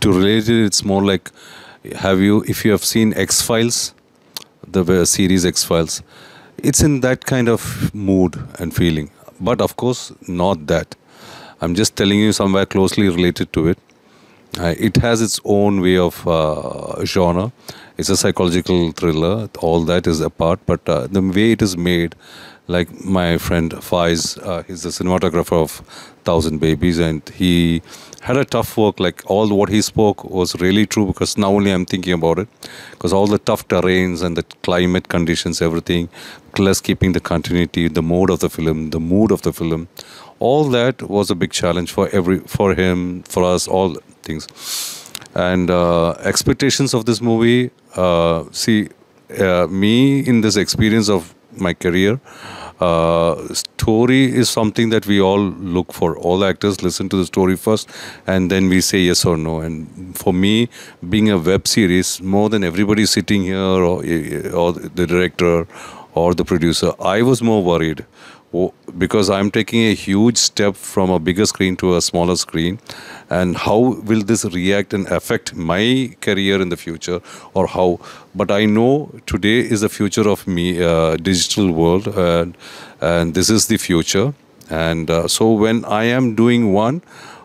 to relate it, it's more like, if you have seen X-Files, the series X-Files, it's in that kind of mood and feeling. But of course, not that. I'm just telling you somewhere closely related to it. It has its own way of genre. It's a psychological thriller. All that is apart. But the way it is made, like my friend Faiz, he's the cinematographer of Thousand Babies, and he had a tough work. Like all what he spoke was really true, because now only I'm thinking about it. Because all the tough terrains and the climate conditions, everything, plus keeping the continuity, the mode of the film, the mood of the film, all that was a big challenge for him, for us, all things. And expectations of this movie, me in this experience of my career, story is something that we all look for. All actors listen to the story first and then we say yes or no. And for me, being a web series, more than everybody sitting here or the director or the producer, I was more worried. Because I'm taking a huge step from a bigger screen to a smaller screen, and how will this react and affect my career in the future, or how? But I know today is the future of me, digital world, and this is the future. And so when I am doing one,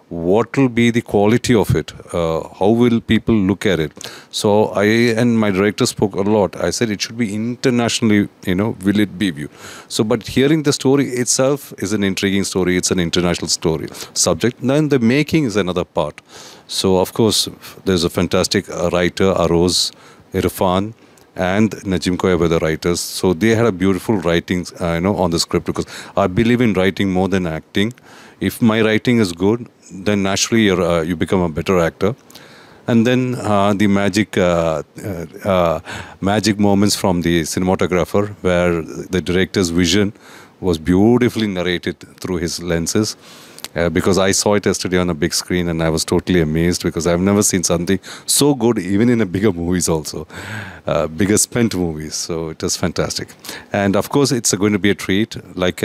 what will be the quality of it? How will people look at it? So I and my director spoke a lot. I said it should be internationally, will it be viewed? So, but hearing the story itself is an intriguing story. It's an international story subject. Then the making is another part. So, of course, there's a fantastic writer, Aroz Irfan, and Najim Koya were the writers. So they had a beautiful writing, on the script, because I believe in writing more than acting. If my writing is good, then naturally you become a better actor. And then the magic moments from the cinematographer, where the director's vision was beautifully narrated through his lenses. Because I saw it yesterday on a big screen and I was totally amazed, because I've never seen something so good, even in bigger movies also, bigger spent movies. So it is fantastic. And of course, it's going to be a treat. Like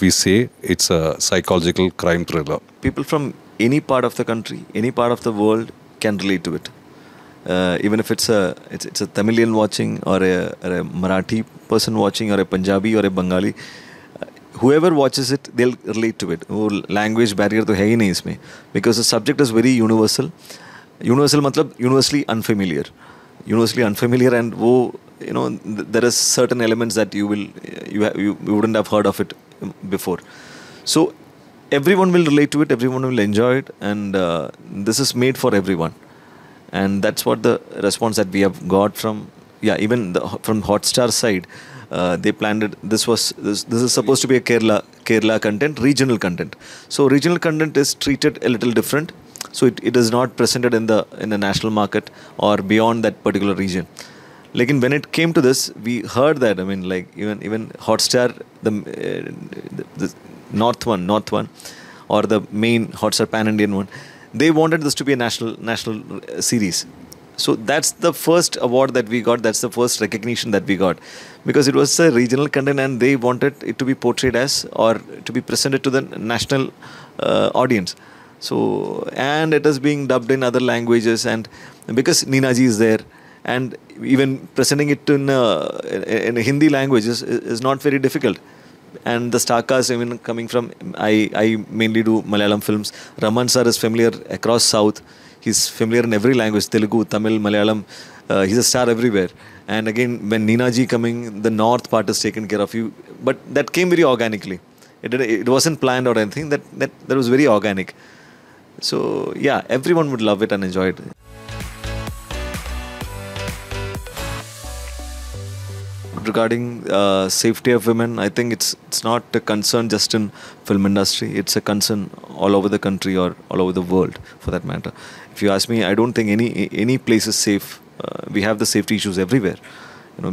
we say, it's a psychological crime thriller. People from any part of the country, any part of the world can relate to it. Even if it's a Tamilian watching, or a Marathi person watching, or a Punjabi or a Bengali, whoever watches it, they'll relate to it. वो language barrier तो है ही नहीं इसमें, because the subject is very universal. Universal मतलब universally unfamiliar, and वो there is certain elements that you wouldn't have heard of it before. So everyone will relate to it, everyone will enjoy it, and this is made for everyone, and that's what the response that we have got from even from Hotstar side. They planned it. This is supposed to be a Kerala content, regional content. So regional content is treated a little different. So it is not presented in the national market or beyond that particular region. Like when it came to this, we heard that even Hotstar, the North one, or the main Hotstar Pan-Indian one, they wanted this to be a national series. So that's the first award that we got. That's the first recognition that we got, because it was a regional content and they wanted it to be portrayed as, or to be presented to the national audience. So, and it is being dubbed in other languages, and because Neena ji is there, and even presenting it in Hindi language is not very difficult. And the star cast, even coming from, I mainly do Malayalam films. Raman sir is familiar across South. He's familiar in every language, Telugu, Tamil, Malayalam. He's a star everywhere. And again, when Neena ji coming, the north part is taken care of you. But that came very organically. It wasn't planned or anything. That was very organic. So yeah, everyone would love it and enjoy it. Regarding safety of women, I think it's not a concern just in film industry. It's a concern all over the country, or all over the world for that matter. If you ask me, I don't think any place is safe. We have the safety issues everywhere,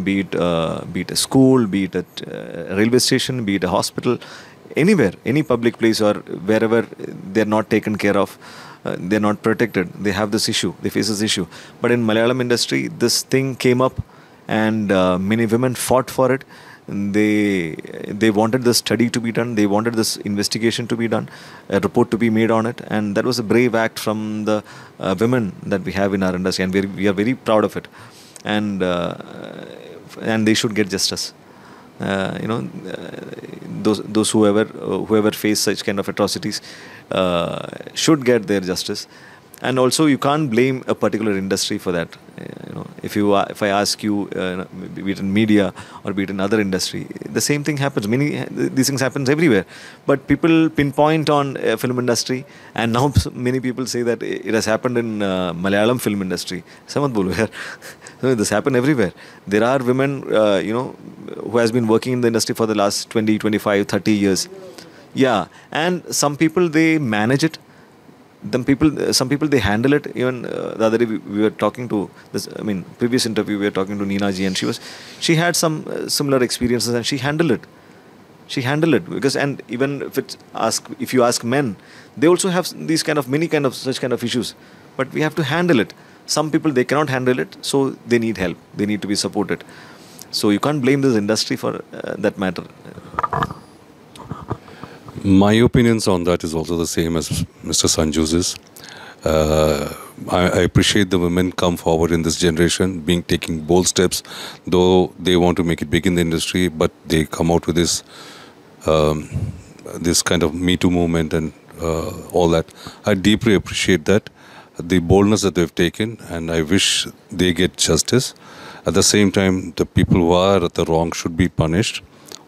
be it a school, be it a railway station, be it a hospital, anywhere, any public place or wherever they're not taken care of. They're not protected. They have this issue. They face this issue. But in Malayalam industry, this thing came up. And many women fought for it. They wanted the study to be done. They wanted this investigation to be done, a report to be made on it, and that was a brave act from the women that we have in our industry, and we are very proud of it. And they should get justice. Those whoever face such kind of atrocities should get their justice. And also, you can't blame a particular industry for that. If I ask you, be it in media or be it in other industry, the same thing happens. These things happens everywhere. But people pinpoint on film industry, and now many people say that it has happened in Malayalam film industry. Samat bolu yaar. This happens everywhere. There are women, who has been working in the industry for the last 20, 25, 30 years. Yeah, and some people they manage it. Some people they handle it. Even the other day we were talking to this. I mean, previous interview we were talking to Neena ji, and she had some similar experiences, and she handled it. Because and even if you ask men, they also have these kind of such kind of issues. But we have to handle it. Some people they cannot handle it, so they need help. They need to be supported. So you can't blame this industry for that matter. My opinions on that is also the same as Mr. Sanju's is. I appreciate the women come forward in this generation, taking bold steps, though they want to make it big in the industry, but they come out with this this kind of Me Too movement and all that. I deeply appreciate that, the boldness that they've taken, and I wish they get justice. At the same time, the people who are at the wrong should be punished.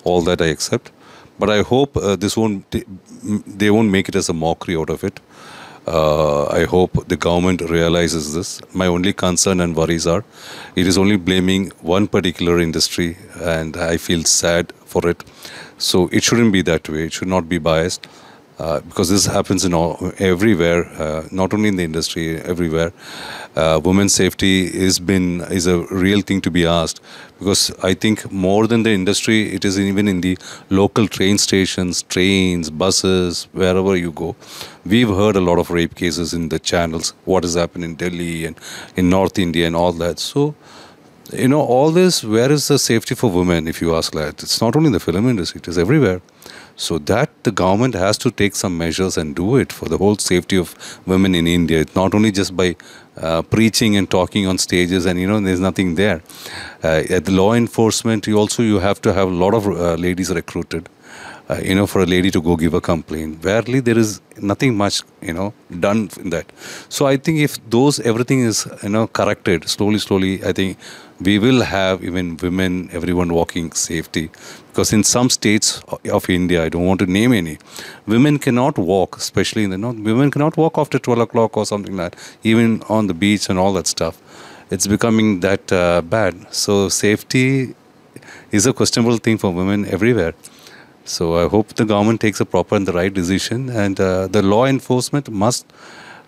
All that I accept. But I hope they won't make it as a mockery out of it. I hope the government realizes this. My only concern and worries are, it is only blaming one particular industry, and I feel sad for it. So it shouldn't be that way. It should not be biased, because this happens everywhere, not only in the industry, everywhere. Women's safety is a real thing to be asked, because I think more than the industry, it is even in the local train stations, trains, buses, wherever you go. We've heard a lot of rape cases in the channels, what has happened in Delhi and in North India and all that. So, all this, where is the safety for women, if you ask that? It's not only in the film industry, it is everywhere. So that the government has to take some measures and do it for the whole safety of women in India. It's not only just by preaching and talking on stages and, there's nothing there. At the law enforcement, you have to have a lot of ladies recruited, for a lady to go give a complaint. Rarely there is nothing much, done in that. So I think if everything is, corrected slowly, I think we will have even women, everyone walking safety. Because in some states of India, I don't want to name any, women cannot walk, especially in the north. Women cannot walk after 12 o'clock or something like that, even on the beach and all that stuff. It's becoming that bad. So safety is a questionable thing for women everywhere. So I hope the government takes a proper and the right decision, and the law enforcement must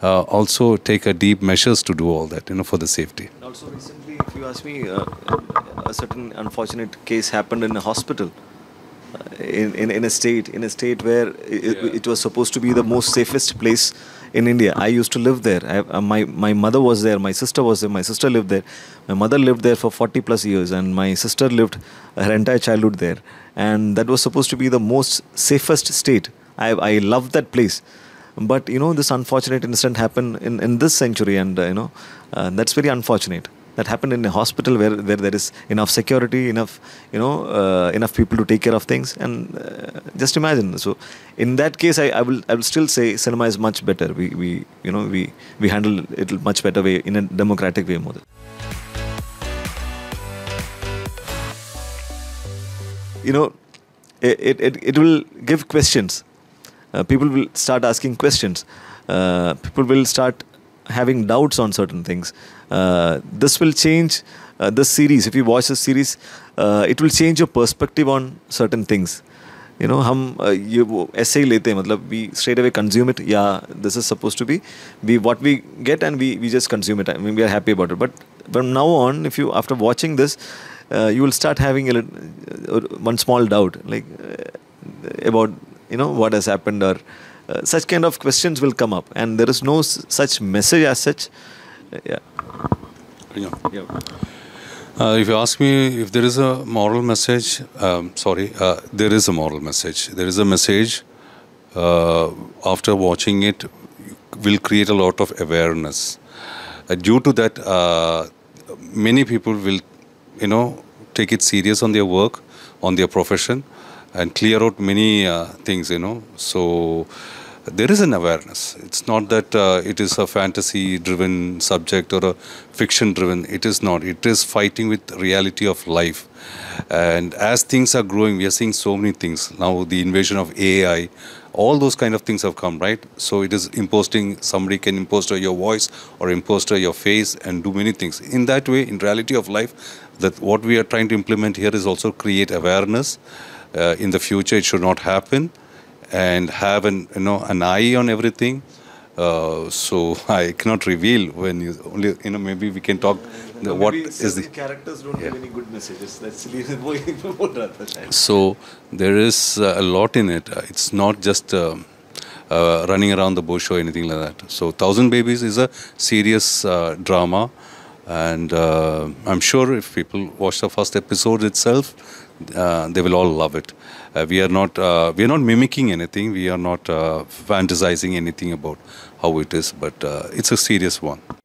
also take a deep measures to do all that, for the safety. And also recently, if you ask me, a certain unfortunate case happened in a hospital, in a state where it was supposed to be the most safest place in India. I used to live there. My mother was there. My sister was there. My sister lived there. My mother lived there for 40+ years, and my sister lived her entire childhood there. And that was supposed to be the most safest state. I loved that place. But, this unfortunate incident happened in this century, and, that's very unfortunate. That happened in a hospital where there is enough security, enough, enough people to take care of things. And just imagine. So, in that case, I will still say cinema is much better. We handle it much better way, in a democratic way more. It will give questions. People will start asking questions. People will start having doubts on certain things. This will change the series. If you watch the series, it will change your perspective on certain things. We straight away consume it. Yeah, this is supposed to be what we get, and we just consume it. I mean, we are happy about it. But from now on, after watching this, you will start having one small doubt, like about what has happened, or such kind of questions will come up, and there is no such message as such. Yeah. If you ask me if there is a moral message, there is a moral message. There is a message, after watching it, will create a lot of awareness. Due to that, many people will, take it serious on their work, on their profession, and clear out many things, So there is an awareness. It's not that it is a fantasy-driven subject or a fiction-driven. It is not. It is fighting with reality of life. And as things are growing, we are seeing so many things. Now the invasion of AI, all those kind of things have come, right? So it is imposting, somebody can impostor your voice or impostor your face and do many things. In that way, in reality of life, that what we are trying to implement here is also create awareness. In the future, it should not happen. And have an eye on everything, so I cannot reveal when you only maybe we can talk. What is the characters don't give any good messages. That's so there is a lot in it. It's not just running around the bush or anything like that. So Thousand Babies is a serious drama, and I'm sure if people watch the first episode itself, they will all love it. We are not mimicking anything. We are not fantasizing anything about how it is, but it's a serious one.